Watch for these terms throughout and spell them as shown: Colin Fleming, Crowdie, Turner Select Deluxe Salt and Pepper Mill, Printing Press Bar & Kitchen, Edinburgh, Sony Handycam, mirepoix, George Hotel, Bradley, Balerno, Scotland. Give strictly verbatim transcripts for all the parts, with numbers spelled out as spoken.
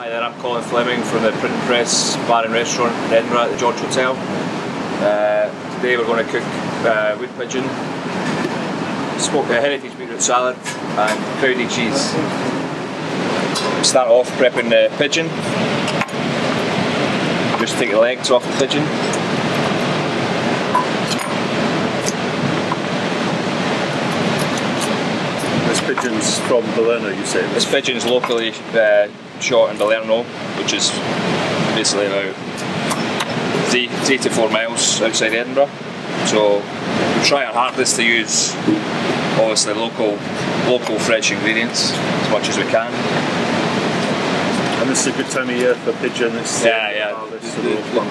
Hi there, I'm Colin Fleming from the Printing Press Bar and Restaurant in Edinburgh at the George Hotel. Uh, today we're going to cook uh, wood pigeon, smoked uh, heritage beetroot salad and Crowdie cheese. Start off prepping the pigeon. Just take the legs off the pigeon. This pigeon's from Balerno, you say? This pigeon's locally uh, shot in Balerno, which is basically about three, three to four miles outside Edinburgh. So we try our hardest to use obviously local, local fresh ingredients as much as we can. And this is a good time of year for pigeon. It's yeah, yeah. The,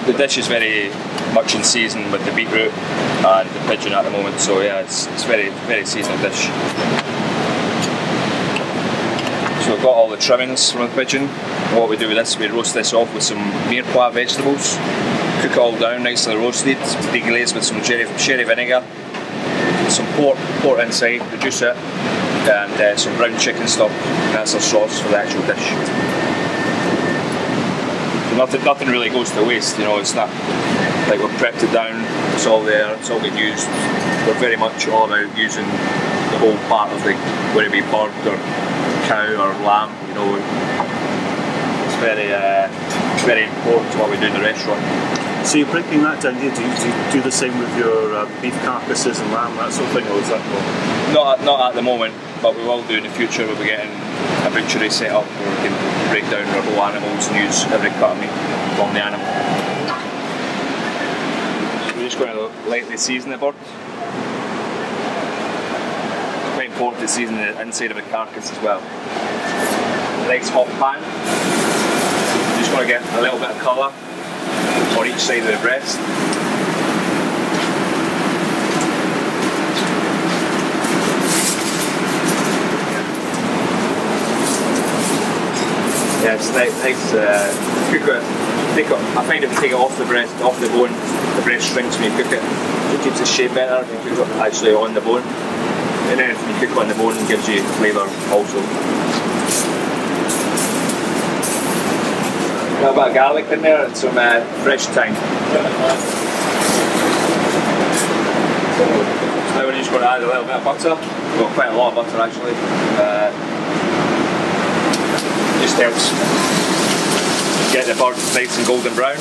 the, the dish is very much in season with the beetroot and the pigeon at the moment. So yeah, it's it's very very seasonal dish. So we've got all the trimmings from the pigeon. What we do with this, we roast this off with some mirepoix vegetables, cook it all down nicely roasted, deglaze with some sherry, sherry vinegar, some pork, pork inside, reduce it, and uh, some brown chicken stock. That's our sauce for the actual dish. So nothing, nothing really goes to waste, you know, it's not like we've prepped it down, it's all there, it's all getting used. We're very much all about using the whole part of the, whether it be bird or cow or lamb, you know, it's very, uh, very important to what we do in the restaurant. So you're breaking that down, do you, do you do the same with your uh, beef carcasses and lamb, that sort of thing, or is that not? Not, not at the moment, but we will do in the future. We'll be getting a butchery set up where we can break down our whole animals and use every cut of meat from the animal. So we're just going to lightly season the bird. It's quite important to season the inside of the carcass as well. Nice hot pan. Just want to get a little bit of colour on each side of the breast. Yeah, it's nice. nice uh, cook it. Take it. I find if you take it off the breast, off the bone, the breast shrinks when you cook it. It keeps the shape better if you cook it actually on the bone. And then if you cook on the bone, it gives you flavour also. A little bit of garlic in there and some uh, fresh thyme. So now we're just going to add a little bit of butter. We've got quite a lot of butter actually. Uh, just helps get the bird nice and golden brown.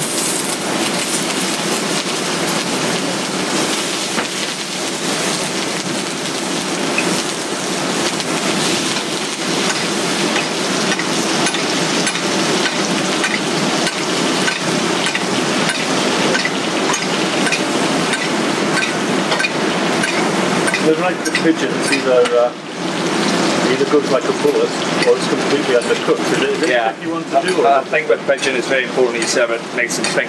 Like the pigeon, it's either uh, either goes like a bullet or it's completely undercooked. Is it, is it yeah. you want to do? I, I think with pigeon it's very important that you serve it nice and thick.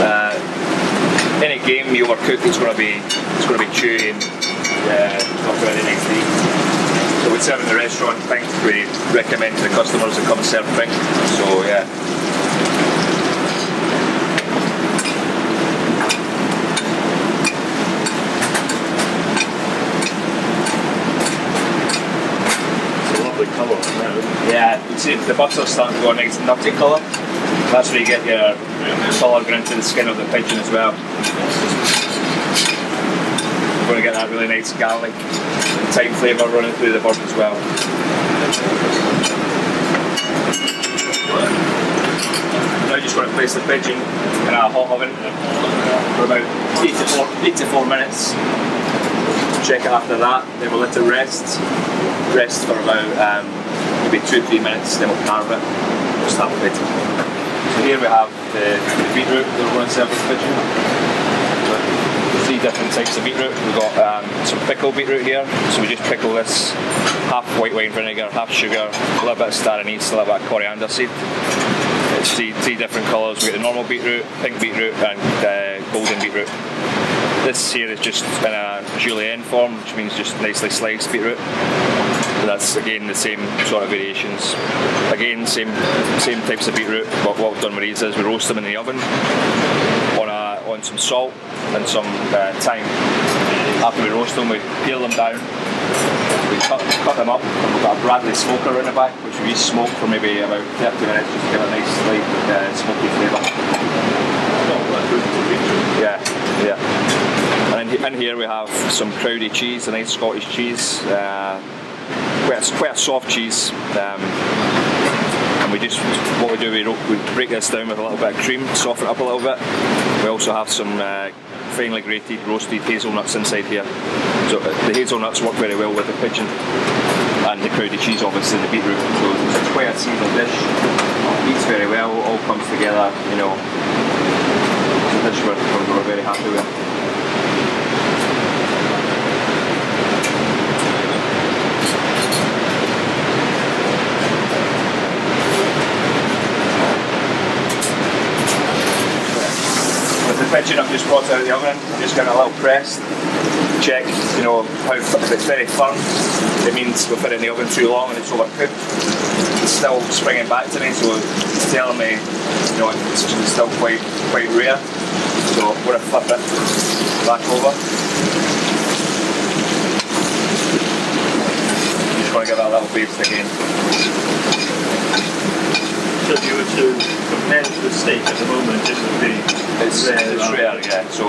Uh, any game you overcook, it's going to be it's going to be chewy and uh, not very nice to eat. So we serve in the restaurant things we recommend to the customers that come and serve things. So yeah. Colour, yeah, you see the butter's starting to go a nice nutty colour. That's where you get your solid glinting skin of the pigeon as well. You're going to get that really nice garlic and thyme flavour running through the bird as well. Now you just want to place the pigeon in a hot oven for about three to four, three to four minutes. Check it after that, then we'll let it rest. Rest for about um, maybe two or three minutes, then we'll carve it. We'll start with it. So here we have the, the beetroot that we're going to serve with the pigeon. Three different types of beetroot. We've got um, some pickled beetroot here. So we just pickle this, half white wine vinegar, half sugar, a little bit of star anise, a little bit of coriander seed. It's three, three different colours. We've got the normal beetroot, pink beetroot and uh, golden beetroot. This here is just in a julienne form, which means just nicely sliced beetroot. That's again the same sort of variations. Again, same same types of beetroot, but what we've done with these is we roast them in the oven on a, on some salt and some uh, thyme. After we roast them, we peel them down, we cut, cut them up. We've got a Bradley smoker in the back, which we smoke for maybe about thirty minutes just to give it a nice light uh, smoky flavour. Yeah, yeah. And in, in here we have some Crowdie cheese, a nice Scottish cheese. Uh, quite, a, quite a soft cheese. Um, We just, what we do, we, we break this down with a little bit of cream, soften it up a little bit. We also have some uh, finely grated, roasted hazelnuts inside here. So uh, the hazelnuts work very well with the pigeon and the Crowdie cheese, obviously, the beetroot. So it's quite a seasonal dish, eats very well, all comes together, you know. It's a dish we're, we're very happy with. Pigeon I've just brought out of the oven, just giving it a little press, check, you know, how if it's very firm, it means we've been in the oven too long and it's overcooked. It's still springing back to me, so it's telling me, you know, it's still quite, quite rare. So we're going to flip it back over. Just want to give that a little baste again. So if you were to compare to the steak at the moment, it would be... It's, uh, it's rare, yeah, so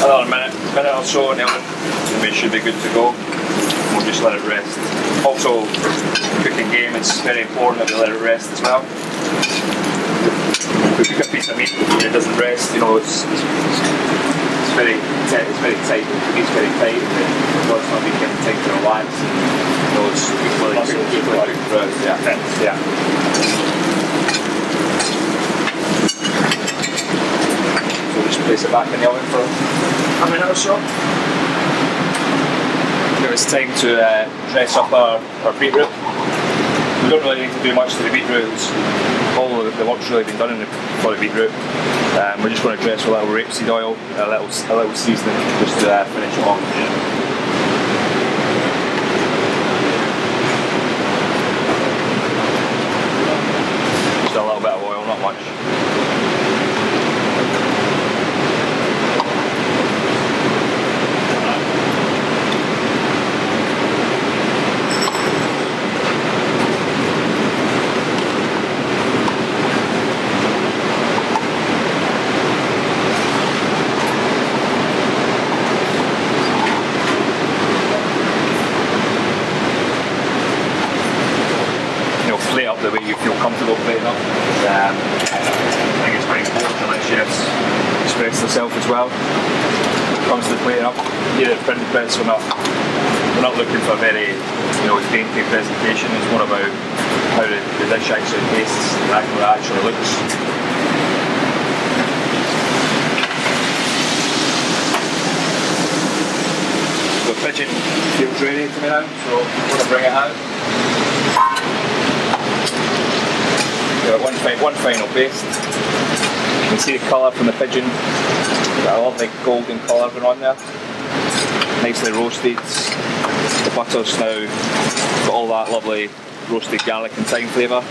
another minute, minute or so in the oven and we should be good to go. We'll just let it rest. Also, cooking game, it's very important that we let it rest as well. If we cook a piece of meat and it doesn't rest, you know, it's, it's, it's, very, it's very tight, the meat's very tight, it's not being kept tight for a while. You know, it's equally cooked, equally cooked throughout, yeah. yeah. Place it back in the oven for a minute or so. Now it's time to uh, dress up our, our beetroot. We don't really need to do much to the beetroot. All of the work's really been done in the, for the beetroot. Um, we're just going to dress with a little rapeseed oil, a little, a little seasoning just to uh, finish it off. The way you feel comfortable playing up. Um, I think it's very important to let chefs express themselves as well. When it comes to playing up, here at Printing Press, we're not, we're not looking for a very, you know, dainty presentation. It's more about how the, the dish actually tastes and how it actually looks. The pigeon feels ready to me now, so I'm going to bring it out. One, one final baste. You can see the colour from the pigeon. Got a lovely golden colour going on there. Nicely roasted. The butter's now got all that lovely roasted garlic and thyme flavour.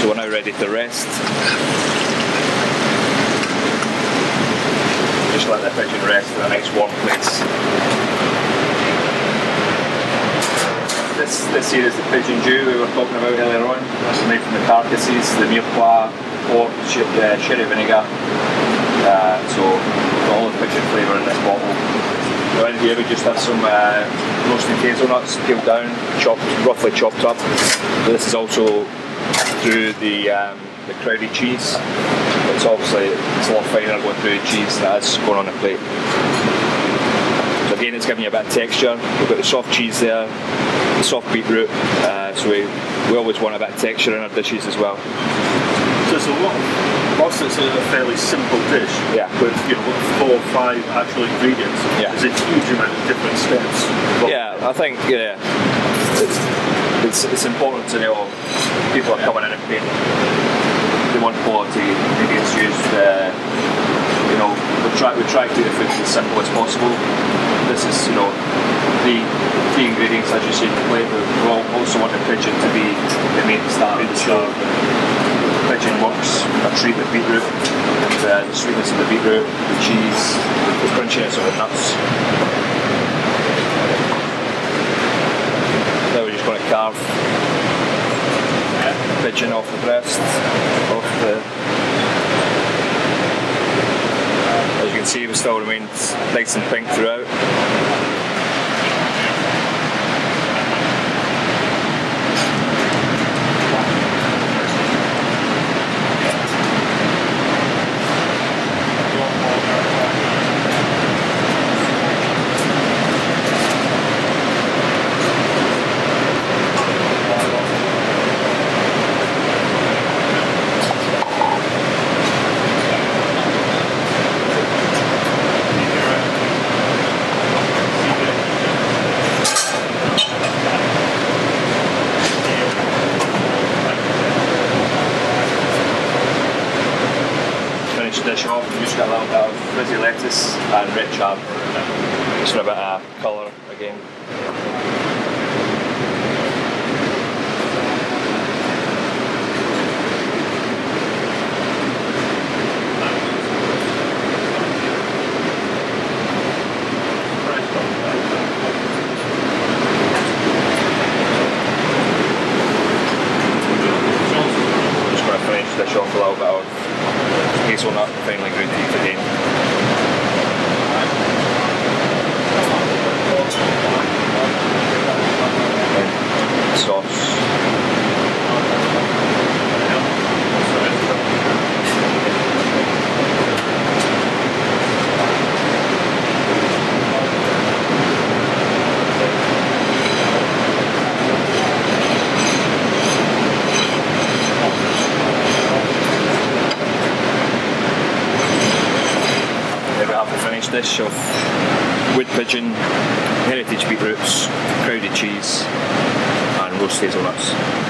So we're now ready to rest. Just let the pigeon rest in a nice warm place. This, this here is the pigeon dew we were talking about earlier on. That's made from the carcasses, the mirepoix, pork, sh uh, sherry vinegar. Uh, so, all the pigeon flavour in this bottle. Now in here we just have some uh, roasted hazelnuts, peeled down, chopped, roughly chopped up. This is also through the, um, the Crowdie cheese. It's obviously it's a lot finer going through the cheese than it is going on the plate. So again, it's giving you a bit of texture. We've got the soft cheese there. The soft beetroot, uh, so we, we always want a bit of texture in our dishes as well. So it's a lot of, whilst it's a fairly simple dish, yeah, with, you know, four or five actual ingredients, yeah, there's a huge amount of different steps. But yeah, I think, yeah, it's, it's, it's important to know people are coming in and paying, they want quality ingredients used, uh, you know, we try, we try to keep the food as simple as possible. This is, you know, the key ingredients, as you see in the plate, but we also want the pigeon to be the main star of the show. The pigeon works a treat with beetroot, and uh, the sweetness of the beetroot, the cheese, the crunchiness of the nuts. So we're just going to carve the pigeon off the breast, off the... As you can see, we still remain nice and pink throughout. Dish off, we've just got a little bit of frizzy lettuce and rich herb, just for a bit of colour again. Just going to finish the dish off a little bit of hazelnut and finely ground teeth again. And sauce. Dish of wood pigeon, heritage beetroots, Crowdie cheese and roast hazelnuts.